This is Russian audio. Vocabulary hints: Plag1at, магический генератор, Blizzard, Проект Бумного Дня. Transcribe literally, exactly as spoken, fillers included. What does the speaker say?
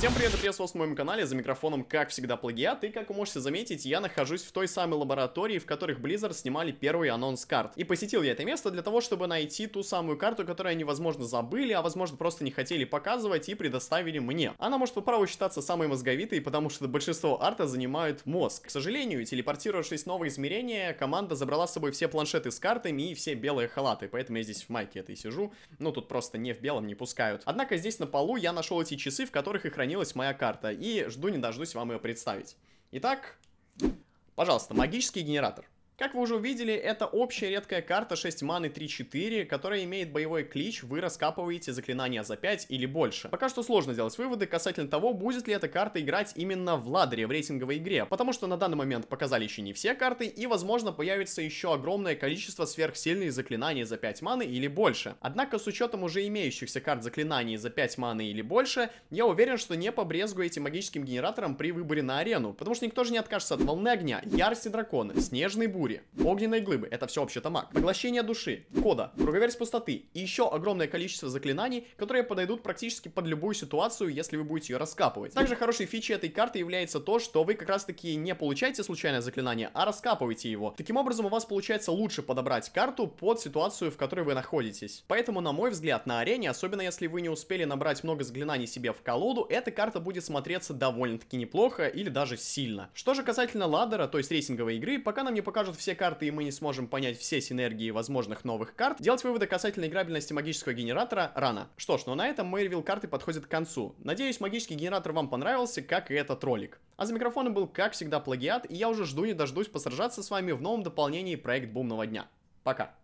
Всем привет и приветствую вас на моем канале, за микрофоном как всегда Плагиат, и как вы можете заметить, я нахожусь в той самой лаборатории, в которых Blizzard снимали первый анонс карт. И посетил я это место для того, чтобы найти ту самую карту, которую они, возможно, забыли, а возможно, просто не хотели показывать и предоставили мне. Она может по праву считаться самой мозговитой, потому что большинство арта занимает мозг. К сожалению, телепортировавшись в новое измерение, команда забрала с собой все планшеты с картами и все белые халаты, поэтому я здесь в майке это и сижу, ну тут просто не в белом не пускают. Однако здесь на полу я нашел эти часы, в которых и хранились моя карта, и жду не дождусь вам ее представить. Итак, пожалуйста, магический генератор. Как вы уже увидели, это общая редкая карта шесть маны три-четыре, которая имеет боевой клич, вы раскапываете заклинания за пять или больше. Пока что сложно делать выводы касательно того, будет ли эта карта играть именно в ладере, в рейтинговой игре, потому что на данный момент показали еще не все карты, и возможно появится еще огромное количество сверхсильных заклинаний за пять маны или больше. Однако с учетом уже имеющихся карт заклинаний за пять маны или больше, я уверен, что не побрезгуете магическим генератором при выборе на арену, потому что никто же не откажется от волны огня, ярости дракона, снежной бури, огненные глыбы, это все вообще-то маг, поглощение души, кода, круговерть пустоты и еще огромное количество заклинаний, которые подойдут практически под любую ситуацию, если вы будете ее раскапывать. Также хорошей фичей этой карты является то, что вы как раз таки не получаете случайное заклинание, а раскапываете его. Таким образом у вас получается лучше подобрать карту под ситуацию, в которой вы находитесь. Поэтому, на мой взгляд, на арене, особенно если вы не успели набрать много заклинаний себе в колоду, эта карта будет смотреться довольно-таки неплохо или даже сильно. Что же касательно ладдера, то есть рейтинговой игры, пока нам не покажут все карты и мы не сможем понять все синергии возможных новых карт, делать выводы касательно играбельности магического генератора рано. Что ж, но на этом мой ревил карты подходит к концу. Надеюсь, магический генератор вам понравился, как и этот ролик. А за микрофоном был, как всегда, Плагиат, и я уже жду не дождусь посражаться с вами в новом дополнении Проект Бумного Дня. Пока!